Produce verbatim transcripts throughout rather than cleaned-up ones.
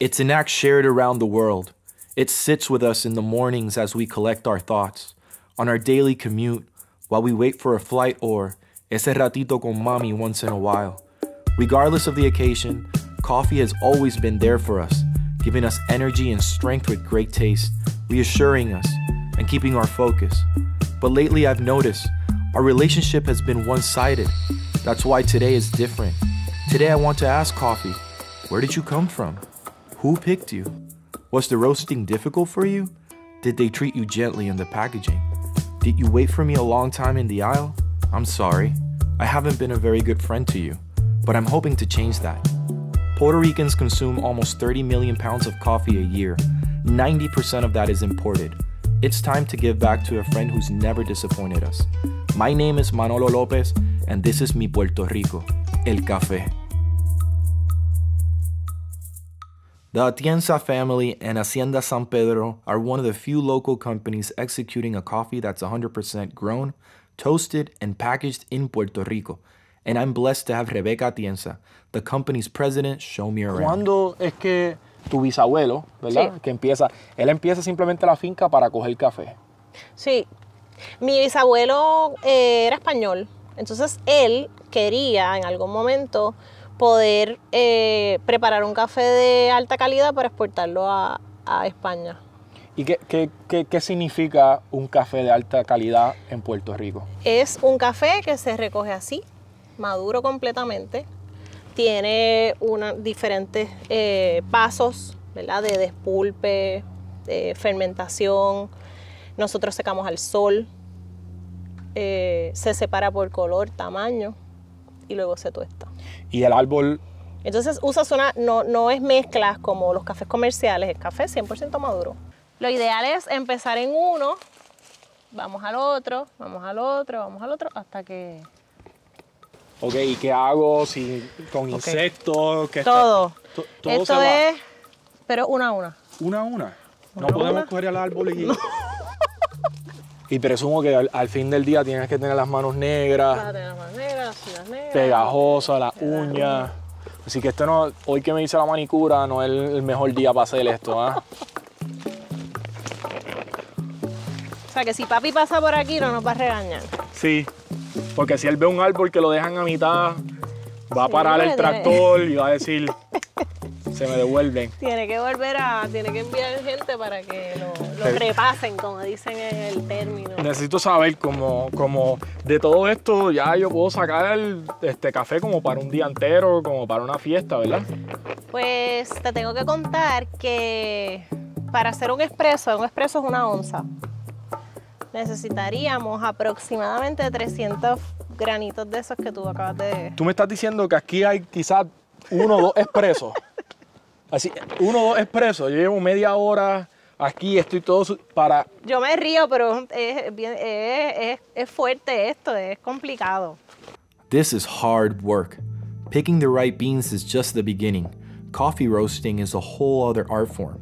It's an act shared around the world. It sits with us in the mornings as we collect our thoughts, on our daily commute, while we wait for a flight or ese ratito con mami once in a while. Regardless of the occasion, coffee has always been there for us, giving us energy and strength with great taste, reassuring us, and keeping our focus. But lately I've noticed our relationship has been one-sided. That's why today is different. Today I want to ask coffee, where did you come from? Who picked you? Was the roasting difficult for you? Did they treat you gently in the packaging? Did you wait for me a long time in the aisle? I'm sorry, I haven't been a very good friend to you, but I'm hoping to change that. Puerto Ricans consume almost thirty million pounds of coffee a year. ninety percent of that is imported. It's time to give back to a friend who's never disappointed us. My name is Manolo Lopez, and this is Mi Puerto Rico, El Café. The Atienza family and Hacienda San Pedro are one of the few local companies executing a coffee that's one hundred percent grown, toasted, and packaged in Puerto Rico. And I'm blessed to have Rebecca Atienza, the company's president, show me around. ¿Cuándo es que tu bisabuelo, verdad, sí. que empieza, él empieza simplemente la finca para coger café? Sí, mi bisabuelo eh, era español, entonces él quería en algún momento poder eh, preparar un café de alta calidad para exportarlo a, a España. ¿Y qué, qué, qué, qué significa un café de alta calidad en Puerto Rico? Es un café que se recoge así, maduro completamente, tiene una, diferentes eh, pasos, ¿verdad? De despulpe, de fermentación. Nosotros secamos al sol, eh, se separa por color, tamaño y luego se tuesta. ¿Y el árbol? Entonces usas una, no, no es mezclas como los cafés comerciales, el café es cien por ciento maduro. Lo ideal es empezar en uno, vamos al otro, vamos al otro, vamos al otro, hasta que... Ok, ¿y qué hago si, con okay. insectos? ¿Qué todo. Está, todo. Esto se va. Es, pero una a una. ¿Una a una? ¿Una no a podemos una? Coger al árbol y... No. Y presumo que al, al fin del día tienes que tener las manos negras. Vas a tener las manos negras, las negras. Pegajosas, las uñas. Así que esto no, hoy que me hice la manicura no es el mejor día para hacer esto, ¿ah? ¿eh? O sea que si papi pasa por aquí no nos va a regañar. Sí. Porque si él ve un árbol que lo dejan a mitad, va a parar el tractor y va a decir, se me devuelven. Tiene que volver a, tiene que enviar gente para que lo, lo repasen, como dicen en el término. Necesito saber, como, como de todo esto, ya yo puedo sacar el, este café como para un día entero, como para una fiesta, ¿verdad? Pues te tengo que contar que para hacer un expreso, un expreso es una onza. Necesitaríamos aproximadamente trescientos granitos de esos que tú acabas de... Tú me estás diciendo que aquí hay quizás uno o dos expresos. Así, uno o dos expresos. Yo llevo media hora aquí, estoy todo su... para... Yo me río, pero es, es, es, es fuerte esto, es complicado. This is hard work. Picking the right beans is just the beginning. Coffee roasting is a whole other art form.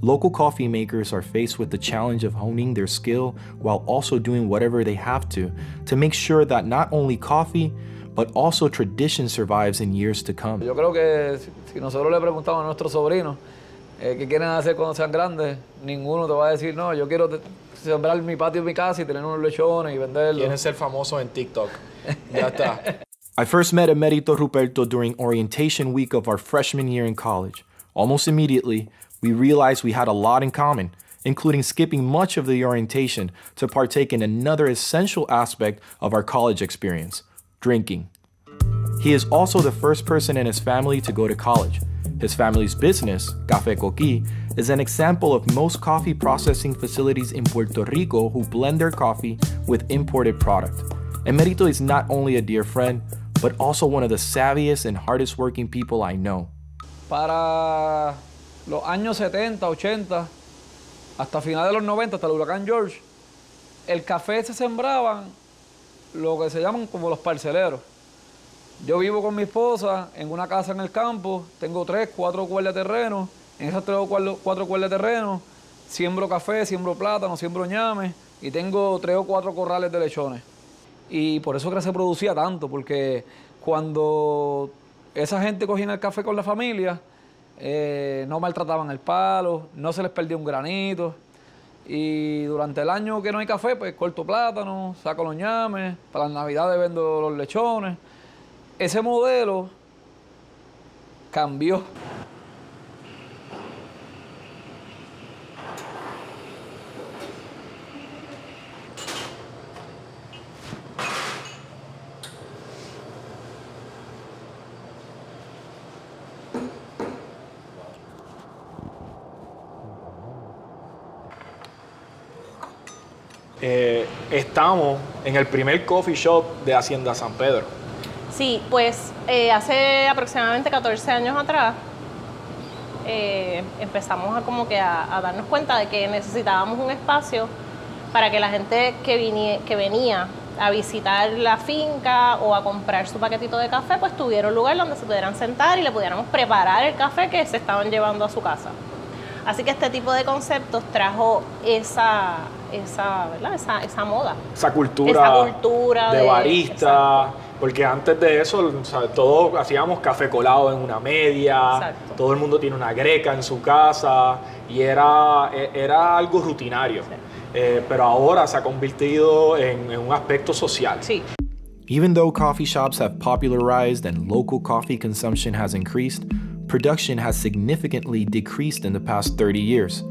Local coffee makers are faced with the challenge of honing their skill while also doing whatever they have to to make sure that not only coffee, but also tradition survives in years to come. Yo creo que si nosotros le preguntamos a nuestros sobrinos eh, qué quieren hacer cuando sean grandes, ninguno te va a decir, no, yo quiero sembrar mi patio en mi casa y tener unos lechones y venderlos. Quieren ser famosos en TikTok. Ya está. I first met Emerito Ruperto during orientation week of our freshman year in college. Almost immediately, we realized we had a lot in common, including skipping much of the orientation to partake in another essential aspect of our college experience, drinking. He is also the first person in his family to go to college. His family's business, Café El Coquí, is an example of most coffee processing facilities in Puerto Rico who blend their coffee with imported product. Emerito is not only a dear friend, but also one of the savviest and hardest working people I know. Para... los años setenta, ochenta, hasta finales de los noventa, hasta el huracán George, el café se sembraban lo que se llaman como los parceleros. Yo vivo con mi esposa en una casa en el campo, tengo tres, cuatro cuerdas de terreno, en esas tres o cuatro, cuatro cuerdas de terreno siembro café, siembro plátano, siembro ñame y tengo tres o cuatro corrales de lechones. Y por eso que se producía tanto, porque cuando esa gente cogía el café con la familia, eh, no maltrataban el palo, no se les perdía un granito. Y durante el año que no hay café, pues corto plátano, saco los ñames, para las navidades vendo los lechones. Ese modelo cambió. Eh, estamos en el primer coffee shop de Hacienda San Pedro. Sí, pues eh, hace aproximadamente catorce años atrás eh, empezamos a como que a, a darnos cuenta de que necesitábamos un espacio para que la gente que, vinie, que venía a visitar la finca o a comprar su paquetito de café, pues tuviera un lugar donde se pudieran sentar y le pudiéramos preparar el café que se estaban llevando a su casa. Así que este tipo de conceptos trajo esa, esa, ¿verdad? Esa, esa moda. Esa cultura, esa cultura de, de barista. Exacto. Porque antes de eso, o sea, todos hacíamos café colado en una media. Exacto. Todo el mundo tiene una greca en su casa y era, era algo rutinario. Sí. Eh, pero ahora se ha convertido en, en un aspecto social. Sí. Even though coffee shops have popularized and local coffee consumption has increased, production has significantly decreased in the past thirty years.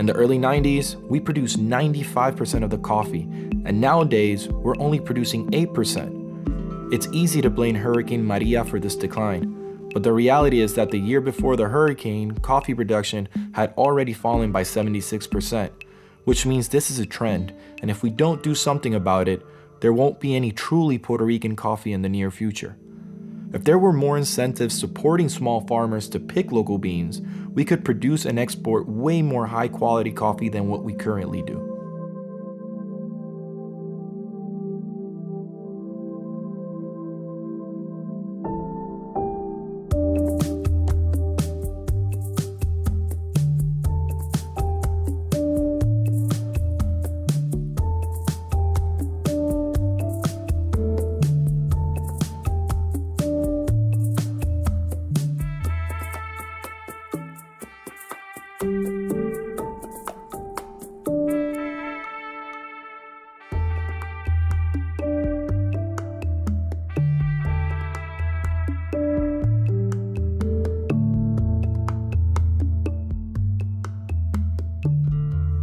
In the early nineties, we produced ninety-five percent of the coffee, and nowadays, we're only producing eight percent. It's easy to blame Hurricane Maria for this decline, but the reality is that the year before the hurricane, coffee production had already fallen by seventy-six percent, which means this is a trend, and if we don't do something about it, there won't be any truly Puerto Rican coffee in the near future. If there were more incentives supporting small farmers to pick local beans, we could produce and export way more high-quality coffee than what we currently do.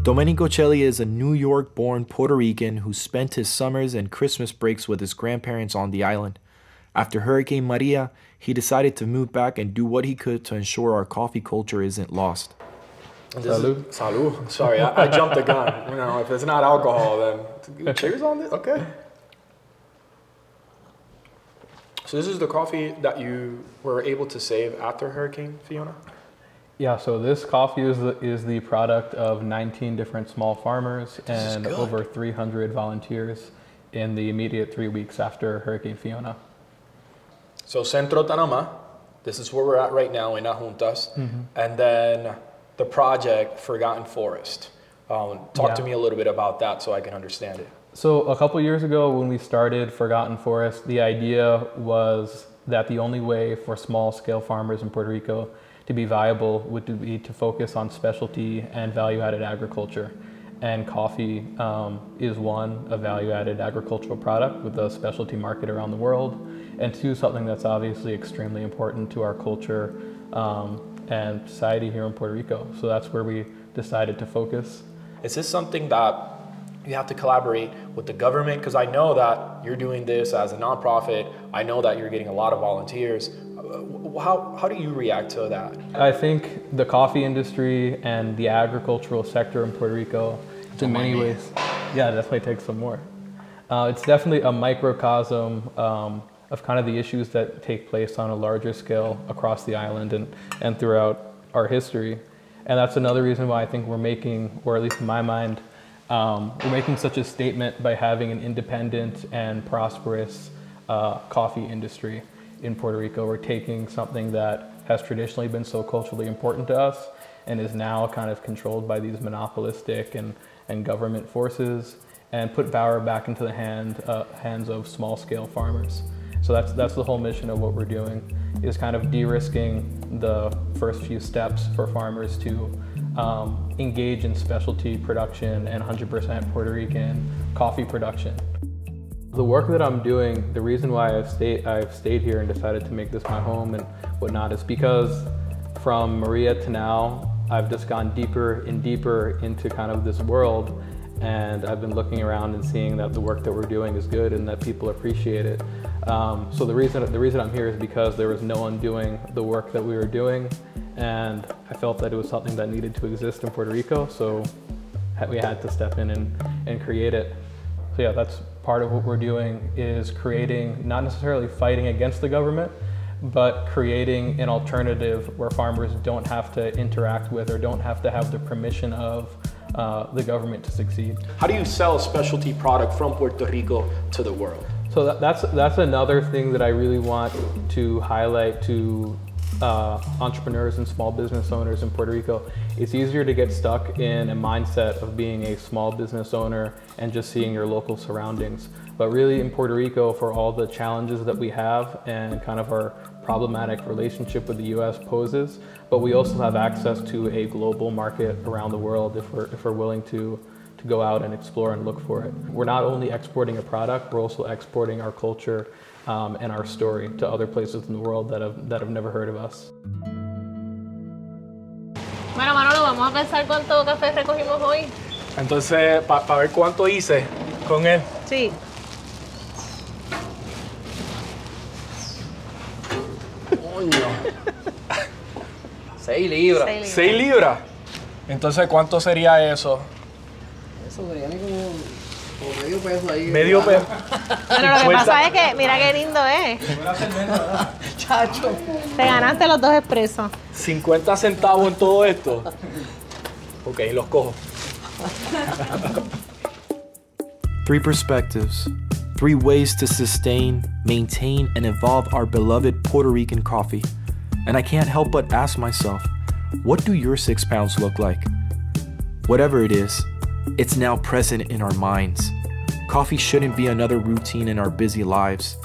Domenico Chelli is a New York-born Puerto Rican who spent his summers and Christmas breaks with his grandparents on the island. After Hurricane Maria, he decided to move back and do what he could to ensure our coffee culture isn't lost. Salud. Is, salud. Sorry, I, I jumped the gun. You know, if it's not alcohol, then cheers on this? Okay. So this is the coffee that you were able to save after Hurricane Fiona? Yeah, so this coffee is the, is the product of nineteen different small farmers and over three hundred volunteers in the immediate three weeks after Hurricane Fiona. So Centro Tanama, this is where we're at right now in Ajuntas, mm-hmm. and then the project Forgotten Forest. Um, talk yeah. to me a little bit about that so I can understand it. So a couple years ago when we started Forgotten Forest, the idea was that the only way for small-scale farmers in Puerto Rico to be viable would be to focus on specialty and value-added agriculture. And coffee um, is one, a value-added agricultural product with a specialty market around the world, and two, something that's obviously extremely important to our culture um, and society here in Puerto Rico. So that's where we decided to focus. Is this something that you have to collaborate with the government? Because I know that you're doing this as a nonprofit. I know that you're getting a lot of volunteers. How, how do you react to that? I think the coffee industry and the agricultural sector in Puerto Rico, it's in many ways, yeah, definitely takes some more. Uh, it's definitely a microcosm um, of kind of the issues that take place on a larger scale across the island and, and throughout our history. And that's another reason why I think we're making, or at least in my mind, um, we're making such a statement by having an independent and prosperous uh, coffee industry. In Puerto Rico, we're taking something that has traditionally been so culturally important to us and is now kind of controlled by these monopolistic and, and government forces, and put power back into the hand, uh, hands of small-scale farmers. So that's, that's the whole mission of what we're doing. is kind of de-risking the first few steps for farmers to um, engage in specialty production and one hundred percent Puerto Rican coffee production. The work that I'm doing, the reason why I've stayed, I've stayed here and decided to make this my home and whatnot is because from Maria to now, I've just gone deeper and deeper into kind of this world, and I've been looking around and seeing that the work that we're doing is good and that people appreciate it. Um, so the reason, the reason I'm here is because there was no one doing the work that we were doing, and I felt that it was something that needed to exist in Puerto Rico, so we had to step in and, and create it. So yeah, that's part of what we're doing, is creating, not necessarily fighting against the government, but creating an alternative where farmers don't have to interact with or don't have to have the permission of uh, the government to succeed. How do you sell specialty product from Puerto Rico to the world? So that, that's, that's another thing that I really want to highlight to uh, entrepreneurs and small business owners in Puerto Rico. It's easier to get stuck in a mindset of being a small business owner and just seeing your local surroundings. But really in Puerto Rico, for all the challenges that we have and kind of our problematic relationship with the U S poses, but we also have access to a global market around the world if we're, if we're willing to, to go out and explore and look for it. We're not only exporting a product, we're also exporting our culture um, and our story to other places in the world that have, that have never heard of us. Bueno, Manolo, vamos a pensar cuánto café recogimos hoy. Entonces, para pa ver cuánto hice con él. Sí. Seis libras. Seis libras. Seis libras. Entonces, ¿cuánto sería eso? Eso sería como, como medio peso ahí. Medio peso. Bueno, lo que pasa es que, mira qué lindo es. Chacho. Te ganaste los dos expresos. cincuenta centavos en todo esto. Ok, los cojo. Three perspectives. Three ways to sustain, maintain, and evolve our beloved Puerto Rican coffee. And I can't help but ask myself, what do your six pounds look like? Whatever it is, it's now present in our minds. Coffee shouldn't be another routine in our busy lives.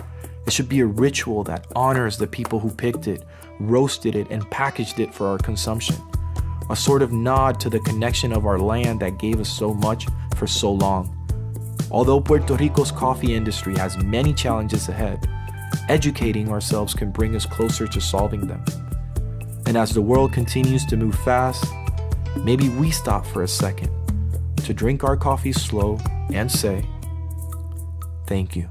It should be a ritual that honors the people who picked it, roasted it, and packaged it for our consumption. A sort of nod to the connection of our land that gave us so much for so long. Although Puerto Rico's coffee industry has many challenges ahead, educating ourselves can bring us closer to solving them. And as the world continues to move fast, maybe we stop for a second to drink our coffee slow and say, thank you.